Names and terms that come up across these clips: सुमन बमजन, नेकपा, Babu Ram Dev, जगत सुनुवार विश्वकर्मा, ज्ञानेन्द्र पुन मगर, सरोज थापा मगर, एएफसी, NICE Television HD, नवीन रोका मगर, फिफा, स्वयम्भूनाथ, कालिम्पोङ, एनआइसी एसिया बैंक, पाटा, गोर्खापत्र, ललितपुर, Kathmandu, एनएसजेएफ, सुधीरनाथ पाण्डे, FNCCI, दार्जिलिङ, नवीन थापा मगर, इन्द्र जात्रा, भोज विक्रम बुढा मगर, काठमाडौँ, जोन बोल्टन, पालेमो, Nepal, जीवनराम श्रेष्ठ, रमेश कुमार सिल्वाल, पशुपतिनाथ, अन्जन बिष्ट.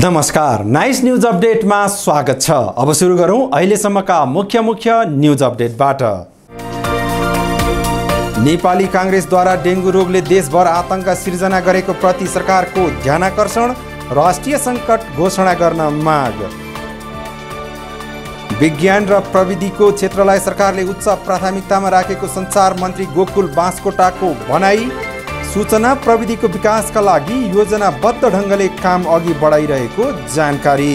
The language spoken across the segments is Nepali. नमस्कार नाइस न्यूज अपडेट में स्वागत छ। अब सुरु गरौं अहिलेसम्मका मुख्य न्यूज अपडेटबाट। नेपाली कांग्रेसद्वारा डेंगू रोगले देशभर आतंक सिर्जना गरेको प्रति सरकारको ध्यानाकर्षण, राष्ट्रिय संकट घोषणा गर्न माग। विज्ञान र प्रविधिको क्षेत्रलाई सरकारले उच्च प्राथमिकतामा राखेको संचार मन्त्री गोकुल बास्कोटाको भनाई। सूचना प्रविधिको विकासका लागि योजनाबद्ध ढङ्गले काम अघि बढाइरहेको जानकारी।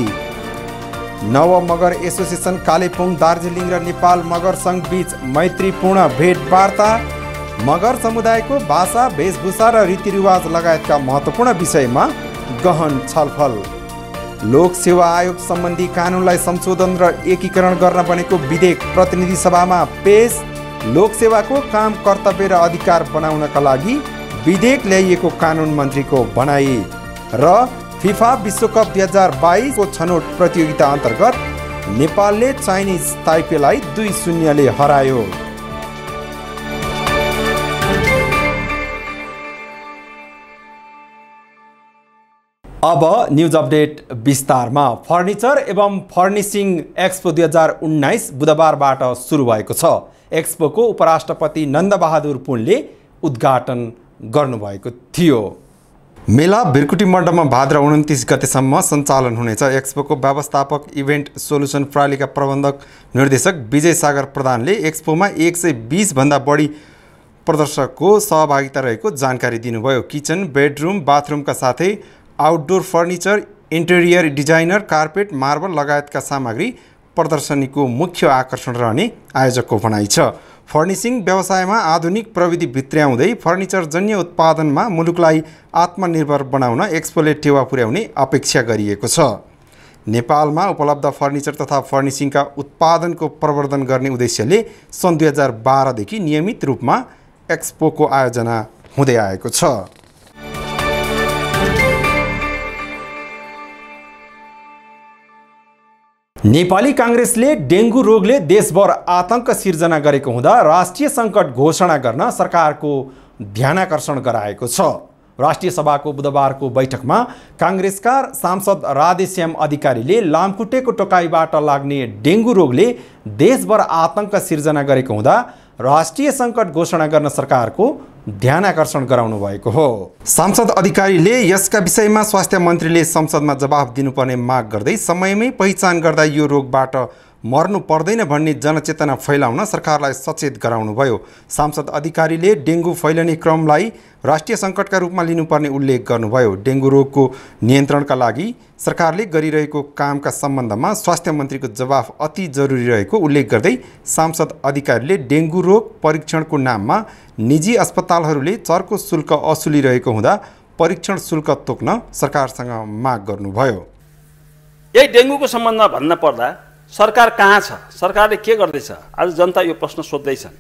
नव मगर एसोसिएसन कालेबुङ, दार्जिलिङ र नेपाल मगर संघ बीच मैत्रीपूर्ण भेटवार्ता। मगर समुदायको भाषा, वेशभूषा र रीतिरिवाज लगायतका महत्त्वपूर्ण विषयमा गहन छलफल। लोक सेवा आयोग सम्बन्धी कानुनलाई संशोधन र एकीकरण गर्न बनेको विधेयक प्रतिनिधि सभामा पेश। लोक सेवाको काम, कर्तव्य र अधिकार बनाउनका लागि विधेयक ल्याइएको कानुन मन्त्रीको भनाई। र फिफा विश्वकप 2022 को छनौट प्रतियोगिता अन्तर्गत नेपालले चाइनिज ताइपेलाई 2-0 हरायो। अब न्यूज अपडेट विस्तारमा। फर्निचर एवं फर्निशिङ एक्सपो 2019 बुधबारबाट सुरु भएको छ। एक्सपोको उपराष्ट्रपति नन्दबहादुर पुनले उद्घाटन गर्नुभएको थियो। मेला बिरकुटी मण्डपमा भाद्र 29 गतेसम्म सञ्चालन हुनेछ। एक्सपोको व्यवस्थापक इभेन्ट सोल्युसन प्रणालीका प्रबन्धक निर्देशक विजय सागर प्रधानले एक्सपोमा 120 भन्दा बढी प्रदर्शकको सहभागिता रहेको जानकारी दिनुभयो। किचन, बेडरूम, बाथरूमका साथै outdoor furniture, interior designer, carpet, marble लगायतका सामग्री प्रदर्शनीको मुख्य आकर्षण रहने आयोजकको भनाइ छ। फर्निसिङ व्यवसायमा आधुनिक प्रविधि भित्र्याउँदै फर्निचरजन्य उत्पादनमा मुलुकलाई आत्मनिर्भर बनाउन एक्सपोले टेवा पुर्याउने अपेक्षा गरिएको छ। नेपालमा उपलब्ध फर्निचर तथा फर्निसिङका उत्पादनको प्रवर्धन गर्ने उद्देश्यले सन् 2012देखि नियमित रूपमा एक्सपोको आयोजना हुँदै आएको छ। नेपाली कांग्रेसले डेंगू रोगले देशभर आतंक सिर्जना गरेको हुँदा राष्ट्रिय संकट घोषणा गर्न सरकारको ध्यानाकर्षण गराएको छ। राष्ट्रिय सभाको बुधबारको बैठकमा कांग्रेसका सांसद राधेश्याम अधिकारीले लामखुट्टेको टोकाइबाट लाग्ने डेंगू रोगले देशभर आतंक सिर्जना गरेको हुँदा राष्ट्रिय संकट घोषणा गर्न सरकारको ध्यानाकर्षण गराउनु भएको हो। सांसद अधिकारीले यसका विषयमा स्वास्थ्य मन्त्रीले संसदमा जवाफ दिनुपर्ने माग गर्दै समयमै पहिचान गर्दा यो रोगबाट मर्नु पर्दैन भन्ने जनचेतना फैलाउन सरकारलाई सचेत गराउनुभयो। सांसद अधिकारीले डेंगू फैलने क्रमलाई राष्ट्रिय सङ्कटका रूपमा लिनुपर्ने उल्लेख गर्नुभयो। डेंगू रोगको नियन्त्रणका लागि सरकारले गरिरहेको कामका सम्बन्धमा स्वास्थ्य मन्त्रीको जवाफ अति जरुरी रहेको उल्लेख गर्दै सांसद अधिकारीले डेंगू रोग परीक्षणको नाममा निजी अस्पतालहरूले चर्को शुल्क असुलिरहेको हुँदा परीक्षण शुल्क तोक्न सरकारसँग माग गर्नुभयो। यही डेंगूको सम्बन्धमा भन्न पर्दा सरकार कहाँ छ, सरकारले के गर्दैछ, आज जनता यो प्रश्न सोध्दैछन्।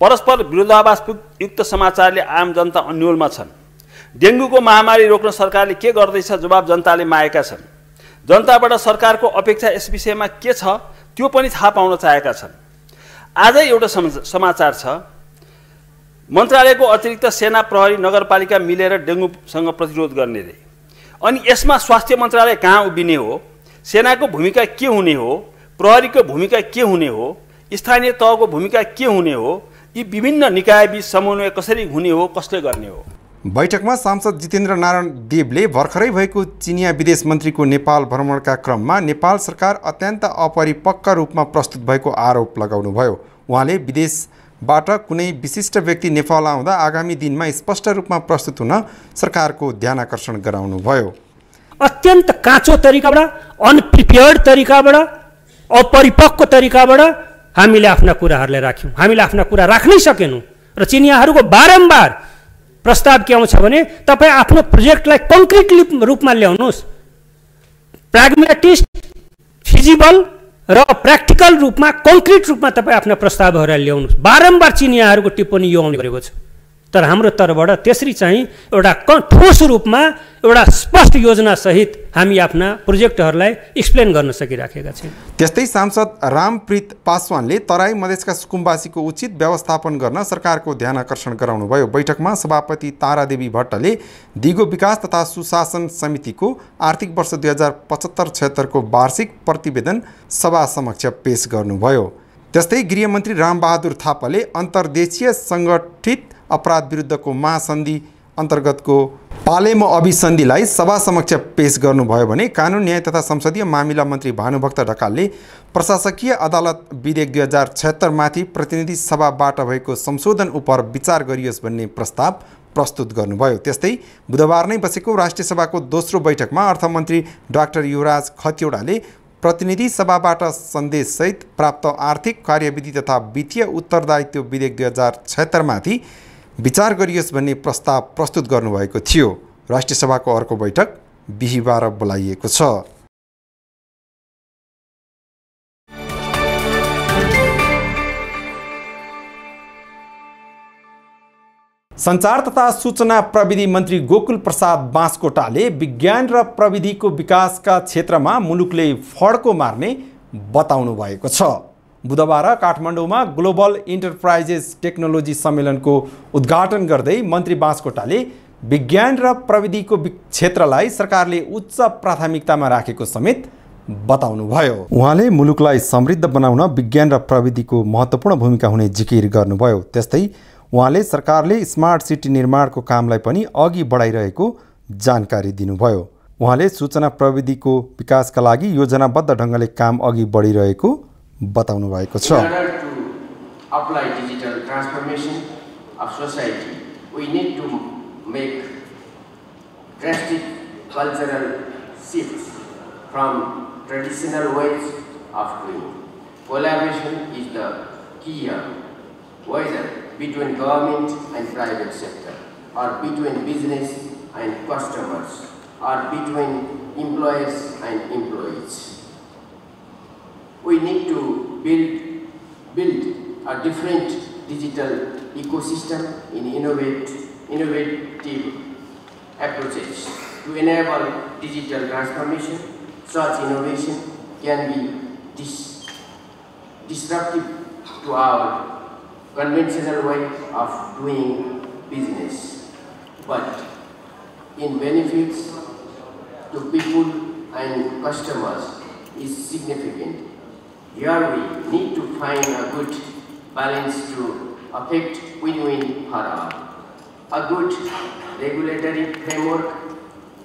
परस्पर विरोधाभास युक्त समाचारले आम जनता अन्योलमा छन्। डेंगूको महामारी रोक्न सरकारले के गर्दैछ जवाब जनताले मागेका छन्। जनताबाट सरकारको अपेक्षा यस विषयमा के छ त्यो पनि थाहा पाउन चाहेका छन्। आजै एउटा समाचार छ, मन्त्रालयको अतिरिक्त सेना, प्रहरी, नगरपालिका मिलेर डेंगूसँग प्रतिरोध गर्ने रे। अनि यसमा स्वास्थ्य मन्त्रालय कहाँ उभिने हो, सेनाको भूमिका के हुने हो, प्रहरीको भूमिका के हुने हो, स्थानीय तहको भूमिका के हुने हो, यी विभिन्न निकायबीच समन्वय कसरी हुने हो, कसले गर्ने हो। बैठकमा सांसद जितेन्द्र नारायण देवले भर्खरै भएको चिनिया विदेश मन्त्रीको नेपाल भ्रमणका क्रममा नेपाल सरकार अत्यन्त अपरिपक्व रूपमा प्रस्तुत भएको आरोप लगाउनुभयो। उहाँले विदेशबाट कुनै विशिष्ट व्यक्ति नेपाल आउँदा आगामी दिनमा स्पष्ट रूपमा प्रस्तुत हुन सरकारको ध्यानाकर्षण गराउनुभयो। अत्यन्त काँचो तरिकाबाट, अनप्रिपेयर्ड तरिकाबाट, अपरिपक्व तरिकाबाट हामीले आफ्ना कुराहरूले राख्यौँ, हामीले आफ्ना कुरा राख्नै सकेनौँ। र चिनियाहरूको बारम्बार प्रस्ताव के आउँछ भने तपाईँ आफ्नो प्रोजेक्टलाई कङ्क्रिट रूपमा ल्याउनुहोस्, प्राग्म्याटिस्ट, फिजिबल र प्र्याक्टिकल रूपमा, कङ्क्रिट रूपमा तपाईँ आफ्ना प्रस्तावहरूलाई ल्याउनुहोस्। बारम्बार चिनियाहरूको टिप्पणी यो आउने गरेको छ। तर हाम्रो तर्फबाट त्यसरी चाहिँ एउटा ठोस रूपमा एउटा स्पष्ट योजना सहित हामी आफ्ना प्रोजेक्टहरुलाई एक्सप्लेन गर्न सकिराखेका छौं। त्यस्तै सांसद रामप्रीत पासवानले तराई मधेसका सुकुम्बासीको उचित व्यवस्थापन गर्न सरकारको ध्यान आकर्षण गराउनुभयो। बैठकमा सभापति तारादेवी भट्टले दिगो विकास तथा सुशासन समितिको आर्थिक वर्ष 2075-76 को वार्षिक प्रतिवेदन सभा समक्ष पेश गर्नुभयो। त्यस्तै गृहमन्त्री रामबहादुर थापाले अन्तर्देशीय संगठित अपराध विरुद्धको महासन्धि अन्तर्गतको पालेमो अभिसन्धिलाई सभा समक्ष पेश गर्नुभयो भने कानुन न्याय तथा संसदीय मामिला मन्त्री भानुभक्त ढकालले प्रशासकीय अदालत विधेयक 2076 माथि प्रतिनिधि सभाबाट भएको संशोधन उपर विचार गरियोस् भन्ने प्रस्ताव प्रस्तुत गर्नुभयो। त्यस्तै बुधबार नै बसेको राष्ट्रिय सभाको दोस्रो बैठकमा अर्थमन्त्री डाक्टर युवराज खतिवड़ाले प्रतिनिधि सभाबाट सन्देश सहित प्राप्त आर्थिक कार्यविधि तथा वित्तीय उत्तरदायित्व विधेयक 2076 माथि विचार गरियोस् भन्ने प्रस्ताव प्रस्तुत गर्नुभएको थियो। राष्ट्रिय सभाको अर्को बैठक बिहीबार बोलाइएको छ। संचार तथा सूचना प्रविधि मन्त्री गोकुल प्रसाद बास्कोटाले विज्ञान र प्रविधिको विकासका क्षेत्रमा मुलुकले फड्को मार्ने बताउनु भएको छ। बुधबार काठमाडौँमा ग्लोबल इन्टरप्राइजेस टेक्नोलोजी सम्मेलनको उद्घाटन गर्दै मन्त्री बास्कोटाले विज्ञान र प्रविधिको क्षेत्रलाई सरकारले उच्च प्राथमिकतामा राखेको समेत बताउनुभयो। उहाँले मुलुकलाई समृद्ध बनाउन विज्ञान र प्रविधिको महत्त्वपूर्ण भूमिका हुने जिकिर गर्नुभयो। त्यस्तै उहाँले सरकारले स्मार्ट सिटी निर्माणको कामलाई पनि अघि बढाइरहेको जानकारी दिनुभयो। उहाँले सूचना प्रविधिको विकासका लागि योजनाबद्ध ढङ्गले काम अघि बढिरहेको बताउनु भएको छ। We need to build a different digital ecosystem in innovative approaches to enable digital transformation. Such innovation can be disruptive to our conventional way of doing business, but in benefits to people and customers is significant. Here we need to find a good balance to affect win-win for all. A good regulatory framework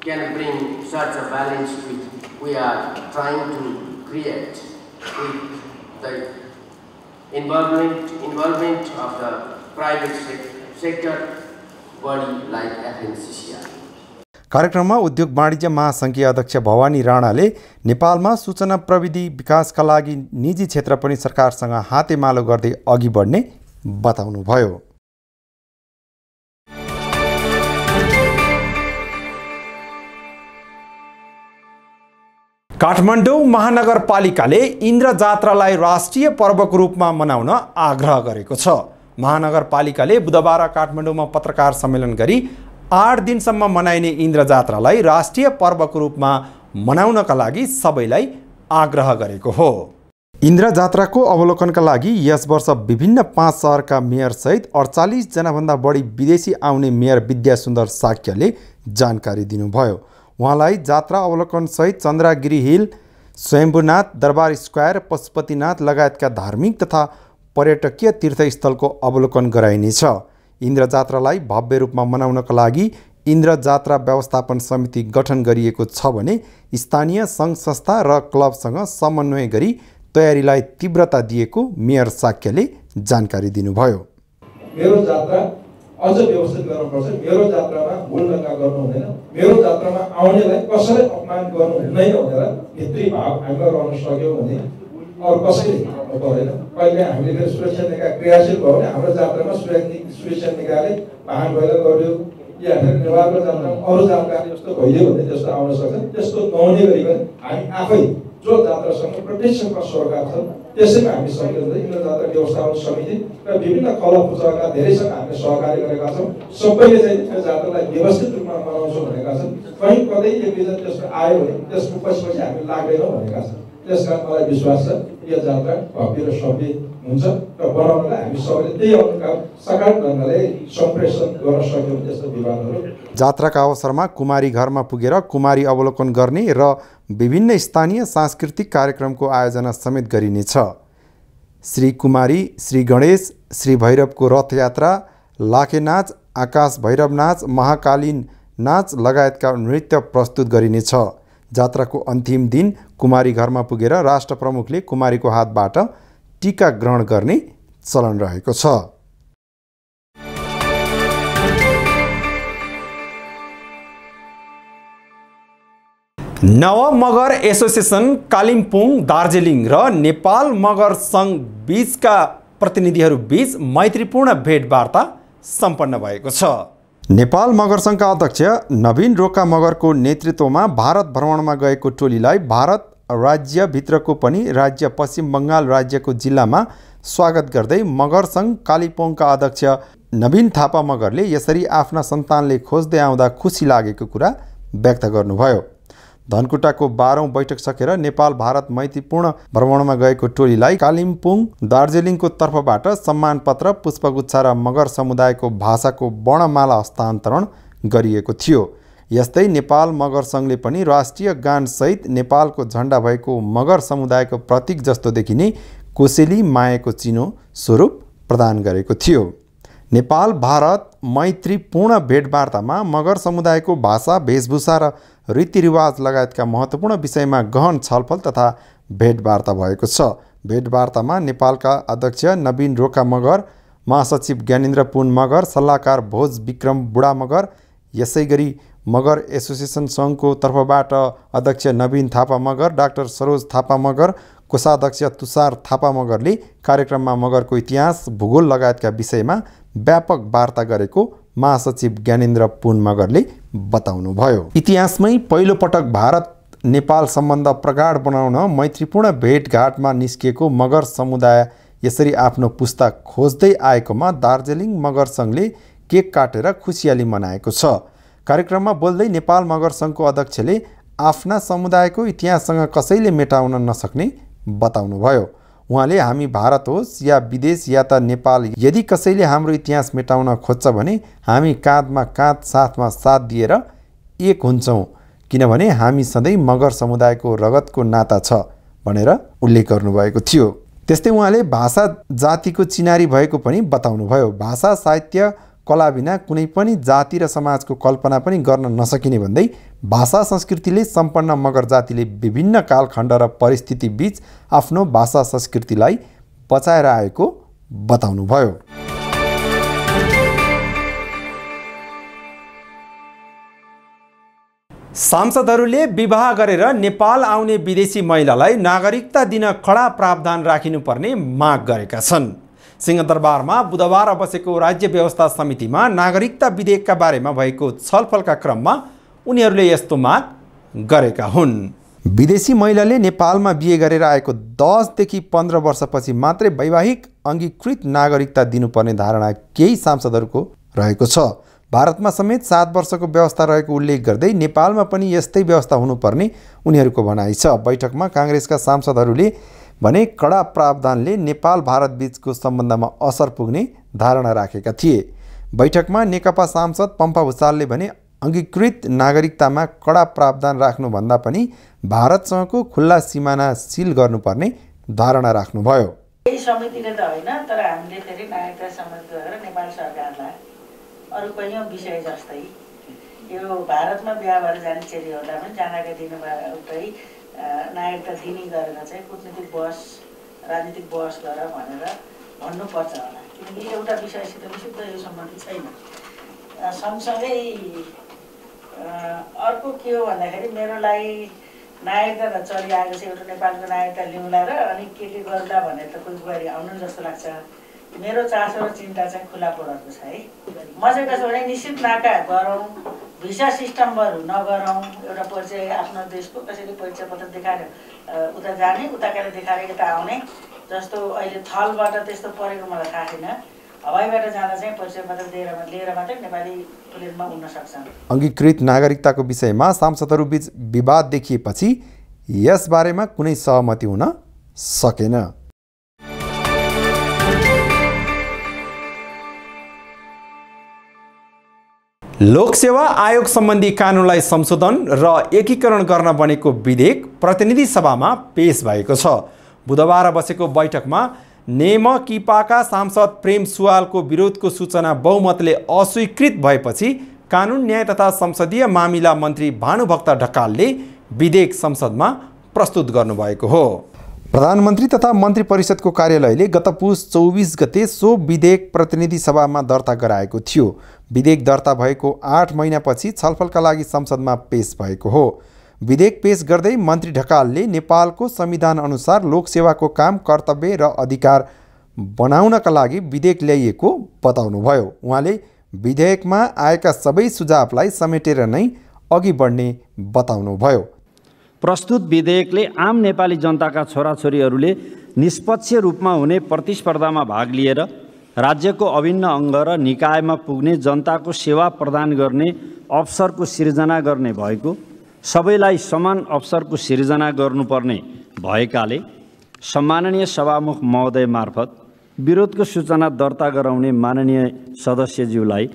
can bring such a balance which we are trying to create with the involvement of the private sector body like FNCCI. कार्यक्रममा उद्योग वाणिज्य महासंघीय अध्यक्ष भवानी राणाले नेपालमा सूचना प्रविधि विकासका लागि निजी क्षेत्र पनि सरकारसँग हातेमालो गर्दै अघि बढ्ने बताउनुभयो। काठमाडौँ महानगरपालिकाले इन्द्र जात्रालाई राष्ट्रिय पर्वको रूपमा मनाउन आग्रह गरेको छ। महानगरपालिकाले बुधबार काठमाडौँमा पत्रकार सम्मेलन गरी 8 दिनसम्म मनाइने इन्द्र जात्रालाई राष्ट्रिय पर्वको रूपमा मनाउनका लागि सबैलाई आग्रह गरेको हो। इन्द्र जात्राको अवलोकनका लागि यस वर्ष विभिन्न 5 शहरका मेयरसहित 48 जनाभन्दा बढी विदेशी आउने मेयर विद्यासुन्दर साक्यले जानकारी दिनुभयो। उहाँलाई जात्रा अवलोकनसहित चन्द्रगिरी हिल, स्वयम्भूनाथ, दरबार स्क्वायर, पशुपतिनाथ लगायतका धार्मिक तथा पर्यटकीय तीर्थस्थलको अवलोकन गराइनेछ। इन्द्र जात्रालाई भव्य रूपमा मनाउनका लागि इन्द्र जात्रा व्यवस्थापन समिति गठन गरिएको छ भने स्थानीय सङ्घ संस्था र क्लबसँग समन्वय गरी तयारीलाई तीव्रता दिएको मेयर साक्यले जानकारी दिनुभयो। मेरो जात्रा अझ व्यवस्थित गर्नुपर्छ। मेरो जात्रामा भुलढङ्गा गर्नु हुँदैन। मेरो जात्रामा आउनेलाई कसरी अपमान गर्नु हुँदैन भनेर भित्री भाव हामीले रहन सक्यौँ भने अरू कसैले गरेन। कहिले हामीले सुरक्षा निकाय क्रियाशील भयो भने हाम्रो जात्रामा सुरक्षा निकायले भान भएर गर्यो या फेरि नेपालको जात्रामा अरू जातका जस्तो भइदियो भने त्यस्तो आउन सक्छ। त्यस्तो नहुने गरिकन हामी आफै जो जात्रासँग प्रत्यक्षमा सरकार छ त्यसैमा हामी संयोजन इन्द्र जात्रा व्यवस्थापन समिति र विभिन्न क्लब पूजाका धेरैसँग हामीले सहकार्य गरेका छौँ। सबैले चाहिँ जात्रालाई व्यवस्थित रूपमा मनाउँछौँ भनेका छन्। कहीं कतै विगत त्यस्तो आयो भने त्यसको पछि पछि हामी लाग्दैनौँ भनेका छौँ। त्यसकारण मलाई विश्वास छ यो जात्रा भव्य र सभ्य हुन्छ र बनाउनलाई हामी सबैले त्यही अनुसार सकारात्मक ढंगले सम्प्रेषण गर्न सक्यौँ। त्यस्तो विवादहरू जात्राका अवसरमा कुमारी घरमा पुगेर कुमारी अवलोकन गर्ने र विभिन्न स्थानीय सांस्कृतिक कार्यक्रमको आयोजना समेत गरिनेछ। श्री कुमारी, श्री गणेश, श्री भैरवको रथयात्रा, लाखे नाच, आकाश भैरव नाच, महाकालीन नाच लगायतका नृत्य प्रस्तुत गरिनेछ। जात्राको अन्तिम दिन कुमारी घरमा पुगेर राष्ट्र प्रमुखले कुमारीको हातबाट टीका ग्रहण गर्ने चलन रहेको छ। नव मगर एसोसिएसन कालिम्पोङ, दार्जिलिङ र नेपाल मगर सङ्घ बीचका प्रतिनिधिहरू बीच मैत्रीपूर्ण भेटवार्ता सम्पन्न भएको छ। नेपाल मगर सङ्घका अध्यक्ष नवीन रोका मगरको नेतृत्वमा भारत भ्रमणमा गएको टोलीलाई भारत राज्यभित्रको पनि राज्य पश्चिम बङ्गाल राज्यको जिल्लामा स्वागत गर्दै मगर सङ्घ कालिम्पोङका अध्यक्ष नवीन थापा मगरले यसरी आफ्ना सन्तानले खोज्दै आउँदा खुसी लागेको कुरा व्यक्त गर्नुभयो। धनकुटाको 12औं बैठक सकेर नेपाल भारत मैत्रीपूर्ण भ्रमणमा गएको टोलीलाई कालिम्पोङ दार्जिलिङको तर्फबाट सम्मानपत्र, पुष्पगुच्छा र मगर समुदायको भाषाको वर्णमाला हस्तान्तरण गरिएको थियो। यस्तै नेपाल मगर सङ्घले पनि राष्ट्रिय गानसहित नेपालको झन्डा भएको मगर समुदायको प्रतीक जस्तो देखिने कोसेली मायाको चिनो स्वरूप प्रदान गरेको थियो। नेपाल भारत मैत्रीपूर्ण भेटवार्तामा मगर समुदायको भाषा, वेशभूषा र रीतिरिवाज लगायतका महत्त्वपूर्ण विषयमा गहन छलफल तथा भेटवार्ता भएको छ। भेटवार्तामा नेपालका अध्यक्ष नवीन रोका मगर, महासचिव ज्ञानेन्द्र पुन मगर, सल्लाहकार भोज विक्रम बुढा मगर, यसै गरी मगर एसोसिएसन सङ्घको तर्फबाट अध्यक्ष नवीन थापा मगर, डाक्टर सरोज थापा मगर, कोषाध्यक्ष तुषार थापा मगरले कार्यक्रममा मगरको इतिहास, भूगोल लगायतका विषयमा व्यापक वार्ता गरेको महासचिव ज्ञानेन्द्र पुन मगरले बताउनुभयो। इतिहासमै पहिलोपटक भारत नेपाल सम्बन्ध प्रगाढ बनाउन मैत्रीपूर्ण भेटघाटमा निस्किएको मगर समुदाय यसरी आफ्नो पुस्ता खोज्दै आएकोमा दार्जिलिङ मगर सङ्घले केक काटेर खुसियाली मनाएको छ। कार्यक्रममा बोल्दै नेपाल मगर सङ्घको अध्यक्षले आफ्ना समुदायको इतिहाससँग कसैले मेटाउन नसक्ने बताउनुभयो। उहाँले हामी भारत होस् या विदेश या त नेपाल, यदि कसैले हाम्रो इतिहास मेटाउन खोज्छ भने हामी काँधमा काँध, साथमा साथ दिएर एक हुन्छौँ, किनभने हामी सधैँ मगर समुदायको रगतको नाता छ भनेर उल्लेख गर्नुभएको थियो। त्यस्तै उहाँले भाषा जातिको चिनारी भएको पनि बताउनुभयो। भाषा, साहित्य, कला बिना कुनै पनि जाति र समाजको कल्पना पनि गर्न नसकिने भन्दै भाषा संस्कृतिले सम्पन्न मगर जातिले विभिन्न कालखण्ड र परिस्थितिबीच आफ्नो भाषा संस्कृतिलाई बचाएर आएको बताउनुभयो। सांसदहरूले विवाह गरेर नेपाल आउने विदेशी महिलालाई नागरिकता दिन कडा प्रावधान राखिनुपर्ने माग गरेका छन्। सिंहदरबारमा बुधबार बसेको राज्य व्यवस्था समितिमा नागरिकता विधेयकका बारेमा भएको छलफलका क्रममा उनीहरूले यस्तो माग गरेका हुन्। विदेशी महिलाले नेपालमा बिहे गरेर आएको 10 देखि 15 वर्षपछि मात्रै वैवाहिक अङ्गीकृत नागरिकता दिनुपर्ने धारणा केही सांसदहरूको रहेको छ। भारतमा समेत 7 वर्षको व्यवस्था रहेको उल्लेख गर्दै नेपालमा पनि यस्तै व्यवस्था हुनुपर्ने उनीहरूको भनाइ छ। बैठकमा काङ्ग्रेसका सांसदहरूले भने कडा प्रावधानले नेपाल भारत बीचको सम्बन्धमा असर पुग्ने धारणा राखेका थिए। बैठकमा नेकपा सांसद पम्पा भुषालले भने अङ्गीकृत नागरिकतामा कडा प्रावधान राख्नुभन्दा पनि भारतसँगको खुल्ला सिमाना सिल गर्नुपर्ने धारणा राख्नुभयो। यही समितिले त होइन, तर हामीले फेरि नागरिकता सम्बन्धी गरेर नेपाल सरकारलाई अरु पनि विषय जस्तै यो भारतमा बिहा भएर जाने चेलीहरूलाई पनि जानकारी दिनुभयो। उतै नागरिकता दिने गरेर चाहिँ कुटनीतिक बहस, राजनीतिक बहस गरेर भनेर भन्नुपर्छ होला, किनकि एउटा विषयसित विशुद्ध यो सम्बन्धित छैन। सँगसँगै अर्को के हो भन्दाखेरि मेरो लागि नागरिकता त चलिआएको छ, एउटा नेपालको नागरिकता ल्याउँला र अनि के गर्दा भनेर त कोही बुहारी आउनु जस्तो लाग्छ। मेरो चासो र चिन्ता चाहिँ खुला पढाएको छ है। म चाहिँ कसो भने निश्चित नाका गरौँ, भिसा सिस्टम बरू नगरौँ, एउटा परिचय आफ्नो देशको कसैले परिचय पत्र देखाएर उता जाने, उता गएर देखाएर यता आउने जस्तो अहिले थलबाट त्यस्तो परेको मलाई थाहा छैन। अंगीकृत नागरिकता को विषय में सांसदहरू बीच विवाद देखिएपछि यस बारेमा कुनै सहमति हुन सकेन। लोक सेवा आयोग सम्बन्धी कानूनलाई संशोधन र एकीकरण गर्न बनेको विधेयक प्रतिनिधि सभामा पेश भएको छ। बुधबार बसेको बैठकमा नेमकिपाका सांसद प्रेम सुवालको विरोधको सूचना बहुमतले अस्वीकृत भएपछि कानुन न्याय तथा संसदीय मामिला मन्त्री भानुभक्त ढकालले विधेयक संसदमा प्रस्तुत गर्नुभएको हो। प्रधानमन्त्री तथा मन्त्री परिषदको कार्यालयले गत पुस 24 गते सो विधेयक प्रतिनिधि सभामा दर्ता गराएको थियो। विधेयक दर्ता भएको 8 महिनापछि छलफलका लागि संसदमा पेश भएको हो। विधेयक पेश गर्दै मन्त्री ढकालले नेपालको संविधान अनुसार लोक सेवाको काम कर्तव्य र अधिकार बनाउनका लागि विधेयक ल्याइएको बताउनुभयो। उहाँले विधेयकमा आएका सबै सुझावलाई समेटेर नै अघि बढ्ने बताउनुभयो। प्रस्तुत विधेयकले आम नेपाली जनताका छोराछोरीहरूले निष्पक्ष रूपमा हुने प्रतिस्पर्धामा भाग लिएर राज्यको अभिन्न अङ्ग र निकायमा पुग्ने जनताको सेवा प्रदान गर्ने अवसरको सिर्जना गर्ने भएको, सबैलाई समान अवसरको सिर्जना गर्नुपर्ने भएकाले सम्माननीय सभामुख महोदय मार्फत विरोधको सूचना दर्ता गराउने माननीय सदस्यज्यूलाई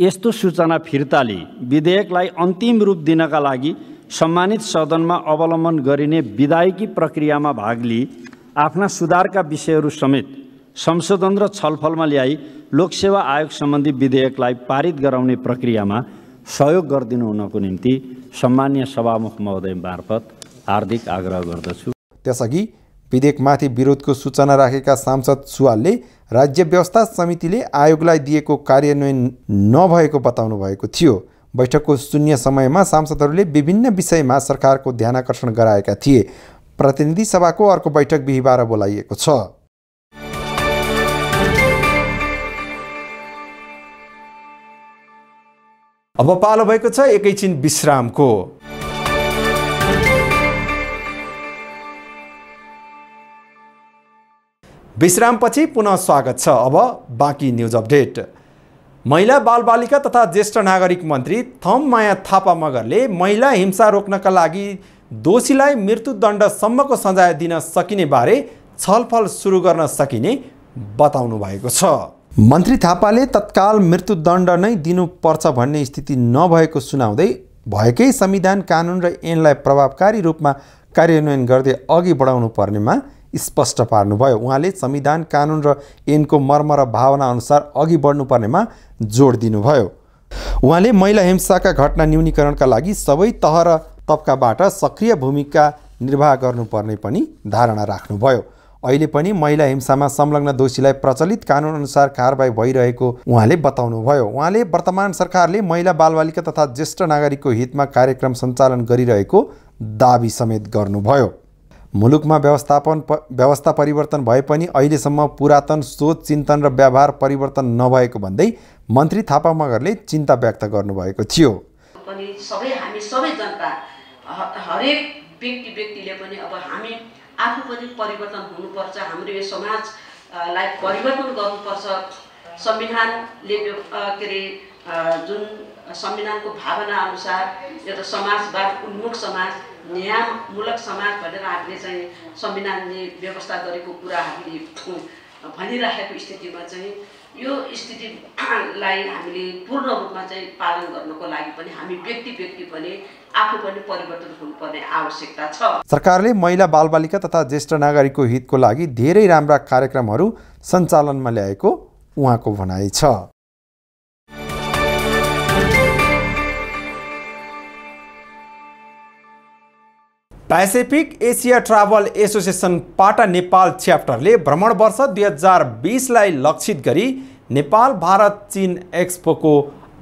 यस्तो सूचना फिर्ता लिई विधेयकलाई अन्तिम रूप दिनका लागि सम्मानित सदनमा अवलम्बन गरिने विधायकी प्रक्रियामा भाग लिई आफ्ना सुधारका विषयहरू समेत संशोधन र छलफलमा ल्याई लोकसेवा आयोग सम्बन्धी विधेयकलाई पारित गराउने प्रक्रियामा सहयोग गरिदिनु हुनको निम्ति सम्माननीय सभामुख महोदय मार्फत हार्दिक आग्रह गर्दछु। त्यसअघि विधेयकमाथि विरोधको सूचना राखेका सांसद सुवालले राज्य व्यवस्था समितिले आयोगलाई दिएको कार्यान्वयन नभएको बताउनु भएको थियो। बैठकको शून्य समयमा सांसदहरूले विभिन्न विषयमा सरकारको ध्यानाकर्षण गराएका थिए। प्रतिनिधि सभाको अर्को बैठक बिहीबार बोलाइएको छ। अब पालो भएको छ एकैछिन विश्रामको। विश्रामपछि पुनः स्वागत छ। अब बाँकी न्युज अपडेट। महिला बालबालिका तथा ज्येष्ठ नागरिक मन्त्री थममाया थापा मगरले महिला हिंसा रोक्नका लागि दोषीलाई मृत्युदण्डसम्मको सजाय दिन सकिने बारे छलफल सुरु गर्न सकिने बताउनु भएको छ। मन्त्री थापाले तत्काल मृत्युदण्ड नै दिनुपर्छ भन्ने स्थिति नभएको सुनाउँदै भएकै संविधान कानुन र ऐनलाई प्रभावकारी रूपमा कार्यान्वयन गर्दै अघि बढाउनु पर्नेमा स्पष्ट पार्नुभयो। उहाँले संविधान कानुन र ऐनको मर्म र भावना अनुसार अघि बढ्नुपर्नेमा जोड दिनुभयो। उहाँले महिला हिंसाका घटना न्यूनीकरणका लागि सबै तह र तबकाबाट सक्रिय भूमिका निर्वाह गर्नुपर्ने पनि धारणा राख्नुभयो। अहिले पनि महिला हिंसामा संलग्न दोषीलाई प्रचलित कानुन अनुसार कारबाही भइरहेको उहाँले बताउनुभयो। उहाँले वर्तमान सरकारले महिला बालबालिका तथा ज्येष्ठ नागरिकको हितमा कार्यक्रम सञ्चालन गरिरहेको दाबी समेत गर्नुभयो। मुलुकमा व्यवस्था परिवर्तन भए पनि अहिलेसम्म पुरातन सोच, चिन्तन र व्यवहार परिवर्तन नभएको भन्दै मन्त्री थापा मगरले चिन्ता व्यक्त गर्नुभएको थियो। आफू पनि परिवर्तन हुनुपर्छ, हाम्रो यो समाजलाई परिवर्तन गर्नुपर्छ। संविधानले के अरे जुन संविधानको भावना अनुसार यो त समाजवाद उन्मुख समाज, न्यायमूलक समाज भनेर हामीले चाहिँ संविधानले व्यवस्था गरेको कुरा हामीले भनिराखेको स्थितिमा चाहिँ यो स्थितिलाई हामीले पूर्ण रूपमा चाहिँ पालन गर्नको लागि पनि हामी व्यक्ति पनि आफू पनि परिवर्तन हुनुपर्ने आवश्यकता छ। सरकारले महिला बालबालिका तथा ज्येष्ठ नागरिकको हितको लागि धेरै राम्रा कार्यक्रमहरू सञ्चालनमा ल्याएको उहाँको भनाइ छ। पेसिफिक एसिया ट्राभल एसोसिएसन पाटा नेपाल च्याप्टरले भ्रमण वर्ष 2020लाई लक्षित गरी नेपाल भारत चीन एक्सपोको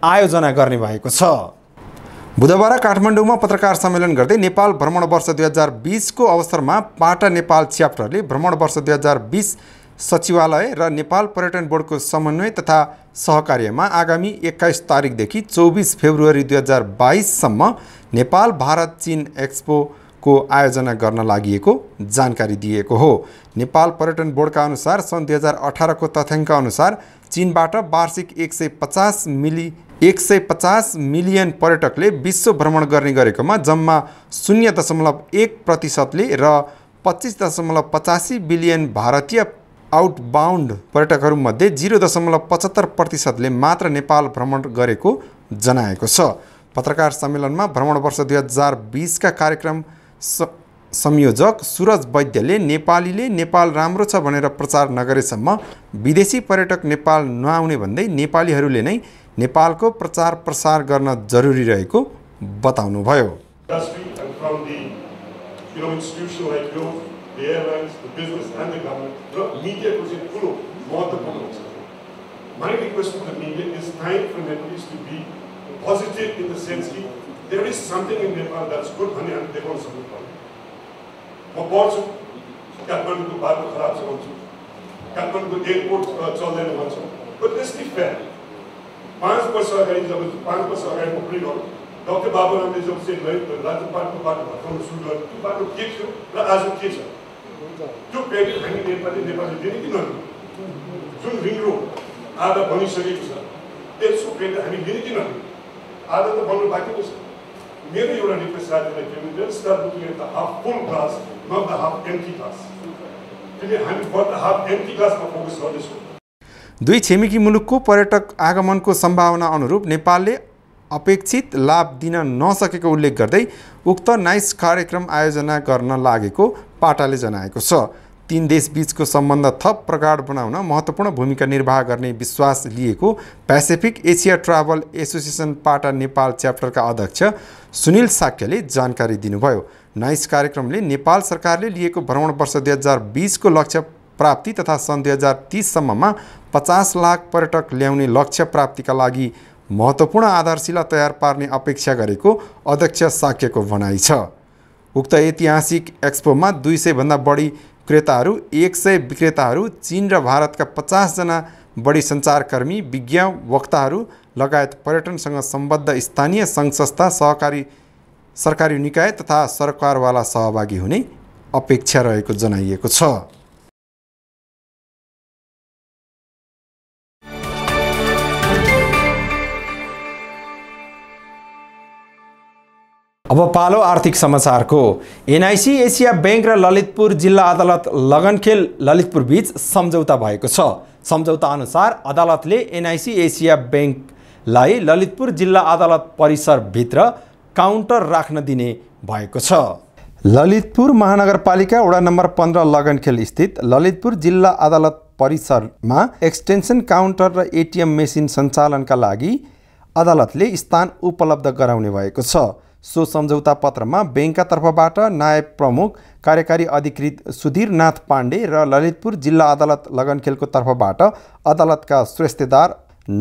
आयोजना गर्ने भएको छ। बुधबार काठमाडौँमा पत्रकार सम्मेलन गर्दै नेपाल भ्रमण वर्ष 2020को अवसरमा पाटा नेपाल च्याप्टरले भ्रमण वर्ष 2020 सचिवालय र नेपाल पर्यटन बोर्डको समन्वय तथा सहकार्यमा आगामी 21 तारिकदेखि 24 फेब्रुअरी 2022सम्म नेपाल भारत चीन एक्सपो को आयोजना गर्न लागिएको जानकारी दिएको हो। नेपाल पर्यटन बोर्डका अनुसार सन् 2018 को तथ्याङ्क अनुसार चीनबाट वार्षिक 150 मिलियन पर्यटकले विश्व भ्रमण गर्ने गरेकोमा जम्मा 0.1%ले र 25.85 बिलियन भारतीय आउटबाउन्ड पर्यटकहरूमध्ये 0.75%ले मात्र नेपाल भ्रमण गरेको जनाएको छ। पत्रकार सम्मेलनमा भ्रमण वर्ष 2020 का कार्यक्रम संयोजक सूरज वैद्यले नेपालीले नेपाल राम्रो छ भनेर प्रचार नगरेसम्म विदेशी पर्यटक नेपाल नआउने भन्दै नेपालीहरूले नै नेपालको प्रचार प्रसार गर्न जरुरी रहेको बताउनुभयो। Positive in the sense that there is something in Nepal that's good, and they want something from it. I bought Kathmandu to buy the crabs also. Kathmandu airport, Chalden also. But let's be fair. 5 years ago, I opened it. Dr. Babu Ram Dev said, "Let's go to Nepal. You pay it, hang Nepal, Nepal didn't give none. Soon ring road, other money service. Let's go pay it, hang didn't give none." Other than the back of us, merely you are an impressive and then start looking at the half full glass, not the half empty glass. दुई छिमेकी मुलुकको पर्यटक आगमनको सम्भावना अनुरूप नेपालले अपेक्षित लाभ दिन नसकेको उल्लेख गर्दै उक्त नाइस कार्यक्रम आयोजना गर्न लागेको पाटाले जनाएको छ। तीन देशबीचको सम्बन्ध थप प्रगाढ बनाउन महत्त्वपूर्ण भूमिका निर्वाह गर्ने विश्वास लिएको पेसिफिक एसिया ट्राभल एसोसिएसन पाटा नेपाल च्याप्टरका अध्यक्ष सुनिल साक्यले जानकारी दिनुभयो। नाइस कार्यक्रमले नेपाल सरकारले लिएको भ्रमण वर्ष 2020 को लक्ष्य प्राप्ति तथा सन् 2030 सम्ममा 50 लाख पर्यटक ल्याउने लक्ष्य प्राप्तिका लागि महत्त्वपूर्ण आधारशिला तयार पार्ने अपेक्षा गरेको अध्यक्ष साक्यको भनाइ छ। उक्त ऐतिहासिक एक्सपोमा 200 भन्दा बढी क्रेताहरू, 100 विक्रेताहरू, चीन र भारतका 50 जना बढी सञ्चारकर्मी, विज्ञवक्ताहरू लगायत पर्यटनसँग सम्बद्ध स्थानीय सङ्घ संस्था, सहकारी सरकारी निकाय तथा सरकारवाला सहभागी हुने अपेक्षा रहेको जनाइएको छ। अब पालो आर्थिक समाचारको। एनआइसी एसिया बैंक र ललितपुर जिल्ला अदालत लगनखेल ललितपुर बीच सम्झौता भएको छ। सम्झौता अनुसार अदालतले एनआइसी एसिया बैंकलाई ललितपुर जिल्ला अदालत परिसरभित्र काउन्टर राख्न दिने भएको छ। ललितपुर महानगरपालिका वडा नम्बर 15 लगनखेल स्थित ललितपुर जिल्ला अदालत परिसरमा एक्सटेन्सन काउन्टर र एटिएम मेसिन सञ्चालनका लागि अदालतले स्थान उपलब्ध गराउने भएको छ। सो सम्झौता पत्रमा बैंकका तर्फबाट नायब प्रमुख कार्यकारी अधिकृत सुधीरनाथ पाण्डे र ललितपुर जिल्ला अदालत लगनखेलको तर्फबाट अदालतका श्रेष्ठदार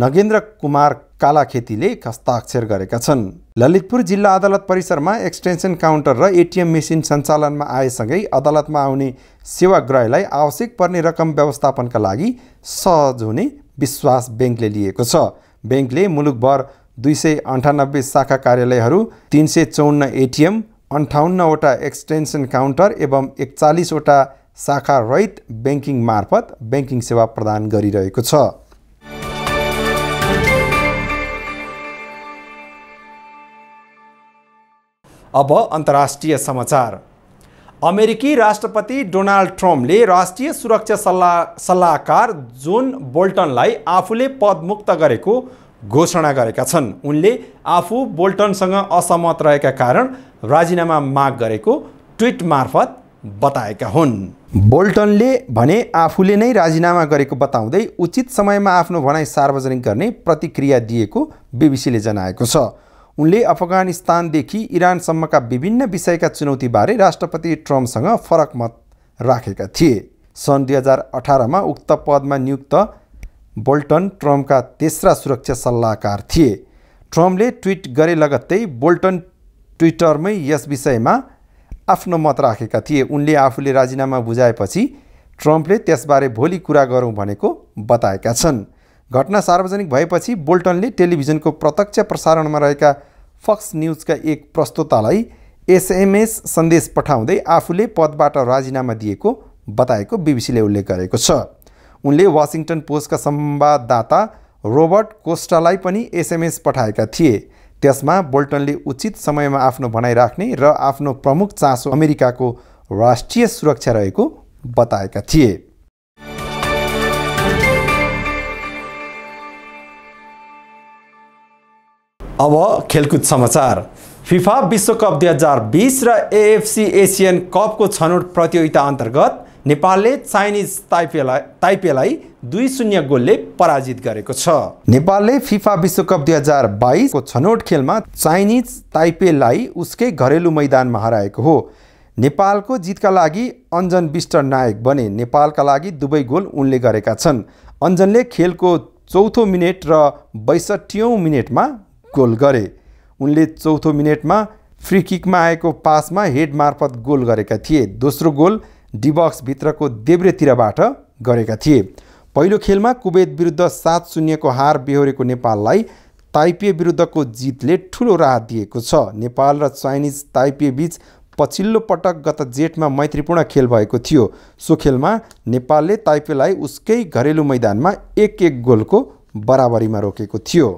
नगेन्द्र कुमार कालाखेतीले हस्ताक्षर गरेका छन्। ललितपुर जिल्ला अदालत परिसरमा एक्सटेन्सन काउन्टर र एटिएम मेसिन सञ्चालनमा आएसँगै अदालतमा आउने सेवाग्राहीलाई आवश्यक पर्ने रकम व्यवस्थापनका लागि सहज हुने विश्वास बैंकले लिएको छ। बैंकले मुलुकभर 298 शाखा कार्यालयहरू, 354 एटिएम, 58 वटा एक्सटेन्सन काउन्टर एवं 41 वटा शाखा रहित बैंकिङ मार्फत बैंकिङ सेवा प्रदान गरिरहेको छ। अब अन्तर्राष्ट्रिय समाचार। अमेरिकी राष्ट्रपति डोनाल्ड ट्रम्पले राष्ट्रिय सुरक्षा सल्लाहकार जोन बोल्टनलाई आफूले पदमुक्त गरेको घोषणा गरेका छन्। उनले आफू बोल्टनसँग असहमत रहेका कारण राजीनामा माग गरेको ट्विट मार्फत बताएका हुन्। बोल्टनले भने आफूले नै राजीनामा गरेको बताउँदै उचित समयमा आफ्नो भनाइ सार्वजनिक गर्ने प्रतिक्रिया दिएको बीबीसीले जनाएको छ। उनले अफगानिस्तानदेखि इरानसम्मका विभिन्न विषयका चुनौतीबारे राष्ट्रपति ट्रम्पसँग फरक मत राखेका थिए। सन् 2018 मा उक्त पदमा नियुक्त बोल्टन ट्रम्पका तेस्रा सुरक्षा सल्लाहकार थिए। ट्रम्पले ट्विट गरे लगत्तै बोल्टन ट्विटरमै यस विषयमा आफ्नो मत राखेका थिए। उनले आफूले राजीनामा बुझाएपछि ट्रम्पले त्यसबारे भोलि कुरा गरौँ भनेको बताएका छन्। घटना सार्वजनिक भएपछि बोल्टनले टेलिभिजनको प्रत्यक्ष प्रसारणमा रहेका फक्स न्युजका एक प्रस्तोतालाई एसएमएस सन्देश पठाउँदै आफूले पदबाट राजीनामा दिएको बताएको बीबीसीले उल्लेख गरेको छ। उनले वाशिंगटन पोस्ट का संवाददाता रोबर्ट कोस्टालाई पनि एसएमएस पठाएका थिए। त्यसमा बोल्टनले उचित समयमा आफ्नो भनाइ राख्ने र आफ्नो प्रमुख चासो अमेरिकाको राष्ट्रिय सुरक्षा रहेको बताएका थिए। अब खेलकुद समाचार। फिफा विश्वकप 2020 र एएफसी एशियन कपको छनौट प्रतियोगिता अन्तर्गत नेपालले चाइनिज ताइपेलाई 2-0 गोलले पराजित गरेको छ। नेपालले फिफा विश्वकप 2022 को छनौट खेलमा चाइनिज ताइपेलाई उसकै घरेलु मैदानमा हराएको हो। नेपालको जितका लागि अन्जन बिष्ट नायक बने। नेपालका लागि दुवै गोल उनले गरेका छन्। अन्जनले खेलको चौथो मिनेट र 62औं मिनेटमा गोल गरे। उनले चौथो मिनेटमा फ्री किकमा आएको पासमा हेड मार्फत गोल गरेका थिए। दोस्रो गोल डिबक्स भित्रको देब्रेतिरबाट गरेका थिए। पहिलो खेलमा कुवेत विरुद्ध 7-0 को हार बेहोरेको नेपाललाई ताइपे विरुद्धको जितले ठूलो राहत दिएको छ। नेपाल र चाइनिज ताइपे बीच पछिल्लो पटक गत जेठमा मैत्रीपूर्ण खेल भएको थियो। सो खेलमा नेपालले ताइपेलाई उसकै घरेलु मैदानमा 1-1 गोलको बराबरीमा रोकेको थियो।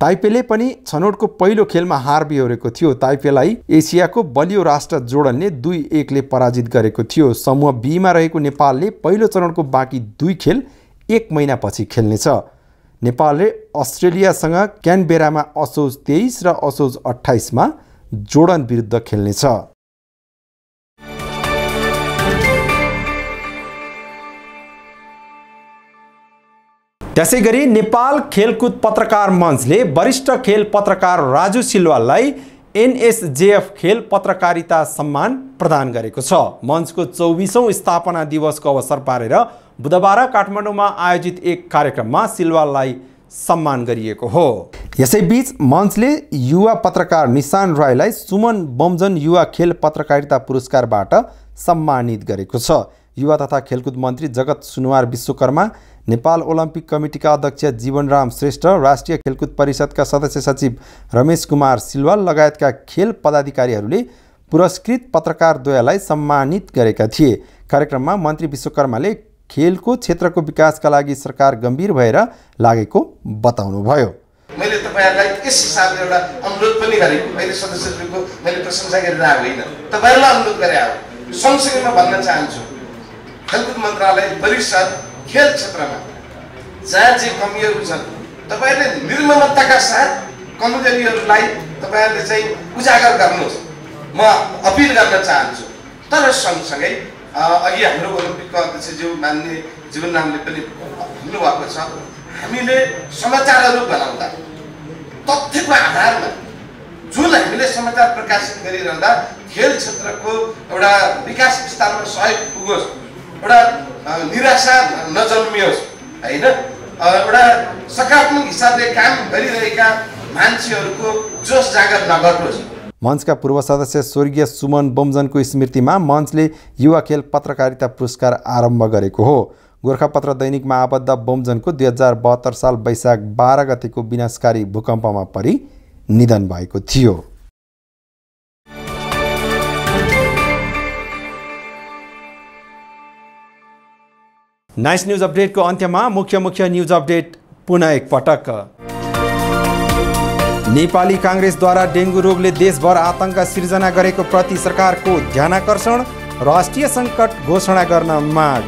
ताइपेले पनि छनौटको पहिलो खेलमा हार बेहोरेको थियो। ताइपेलाई एसियाको बलियो राष्ट्र जोडनले 2-1 ले पराजित गरेको थियो। समूह बीमा रहेको नेपालले पहिलो चरणको बाँकी 2 खेल 1 महिनापछि खेल्नेछ। नेपालले अस्ट्रेलियासँग क्यानबेरामा असोज 23 र असोज 28 मा जोडन विरुद्ध खेल्नेछ। त्यसैगरी नेपाल खेलकुद पत्रकार मञ्चले वरिष्ठ खेल पत्रकार राजु सिल्वालाई एनएसजेएफ खेल पत्रकारिता सम्मान प्रदान गरेको छ। मञ्चको 24औं स्थापना दिवसको अवसर पारेर बुधबार काठमाडौँमा आयोजित एक कार्यक्रममा सिल्वालाई सम्मान गरिएको हो। यसैबीच मञ्चले युवा पत्रकार निशान राईलाई सुमन बमजन युवा खेल पत्रकारिता पुरस्कारबाट सम्मानित गरेको छ। युवा तथा खेलकुद मन्त्री जगत सुनुवार विश्वकर्मा, नेपाल ओलम्पिक कमिटीका अध्यक्ष जीवनराम श्रेष्ठ, राष्ट्रिय खेलकुद परिषदका सदस्य सचिव रमेश कुमार सिल्वाल लगायतका खेल पदाधिकारीहरूले पुरस्कृत पत्रकारद्वयलाई सम्मानित गरेका थिए। कार्यक्रममा मन्त्री विश्वकर्माले खेलको क्षेत्रको विकासका लागि सरकार गम्भीर भएर लागेको बताउनुभयो। मैले तपाईहरुलाई यस हिसाबले एउटा अनुरोध पनि गरेको, मैले सदस्यहरुको मैले प्रशंसा गरेर होइन, तपाईहरुलाई अनुरोध गरे हो। सँगसँगै म भन्न चाहन्छु खेलकुद मन्त्रालय परिषद खेल क्षेत्रमा जहाँ जे कमीहरू छन् तपाईहरुले निर्ममताका साथ कमजोरीहरूलाई तपाईहरुले चाहिँ उजागर गर्नुहोस्, म अपिल गर्न चाहन्छु। तर सँगसँगै अघि हाम्रो ओलम्पिकको अध्यक्षज्यू मान्ने जीवन रामले पनि भन्नुभएको छ, हामीले समाचारहरू बनाउँदा तथ्यको आधारमा जुन हामीले समाचार प्रकाशित गरिरहँदा खेल क्षेत्रको एउटा विकास विस्तारमा सहयोग पुगोस्, एउटा निराशा नजन्मियोस्, हैन एउटा सकारात्मक हिसाबले काम गरिरहेका मान्छेहरुको जोश जागर नगर्नुहोस्। मञ्चका पूर्व सदस्य स्वर्गीय सुमन बमजनको स्मृतिमा मञ्चले युवा खेल पत्रकारिता पुरस्कार आरम्भ गरेको हो। गोर्खापत्र दैनिकमा आबद्ध बमजनको 2072 साल वैशाख 12 गतेको विनाशकारी भूकम्पमा परि निधन भएको थियो। नाइस न्यूज अपडेट को अन्त्यमा मुख्य न्यूज अपडेट पुनः एक पटक। नेपाली कांग्रेसद्वारा डेंगू रोगले देशभर आतंक सिर्जना गरेको प्रति सरकारको ध्यानाकर्षण, राष्ट्रिय संकट घोषणा गर्न माग।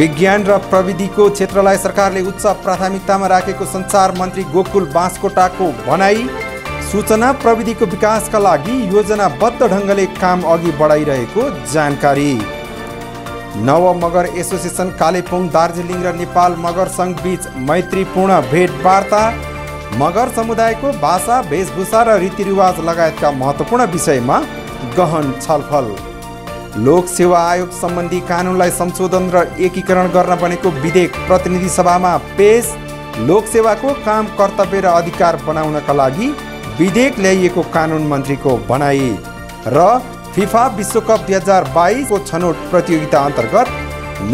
विज्ञान र प्रविधिको क्षेत्रलाई सरकारले उच्च प्राथमिकतामा राखेको संचार मन्त्री गोकुल बास्कोटाको भनाई। सूचना प्रविधिको विकासका लागि योजनाबद्ध ढंगले काम अघि बढाइरहेको जानकारी। नव मगर एसोसिएसन कालेपुङ, दार्जिलिङ र नेपाल मगर संघ बीच मैत्रीपूर्ण भेटवार्ता। मगर समुदायको भाषा, वेशभूषा र रीतिरिवाज लगायतका महत्त्वपूर्ण विषयमा गहन छलफल। लोक सेवा आयोग सम्बन्धी कानुनलाई संशोधन र एकीकरण गर्न बनेको विधेयक प्रतिनिधि सभामा पेश। लोक सेवाको काम कर्तव्य र अधिकार बनाउनका लागि विधेयक ल्याइएको कानुन मन्त्रीको भनाई। र फिफा विश्वकप 2022 को छनौट प्रतियोगिता अन्तर्गत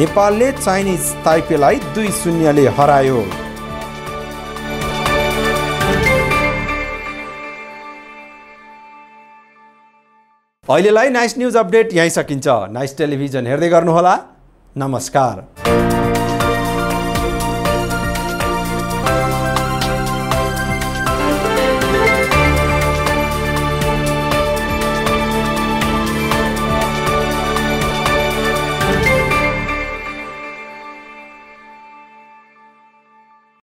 नेपालले चाइनिज ताइपेलाई 2-0 ले हरायो। अहिलेलाई नाइस न्यूज अपडेट यहीँ सकिन्छ। नाइस टेलिभिजन हेर्दै गर्नुहोला। नमस्कार।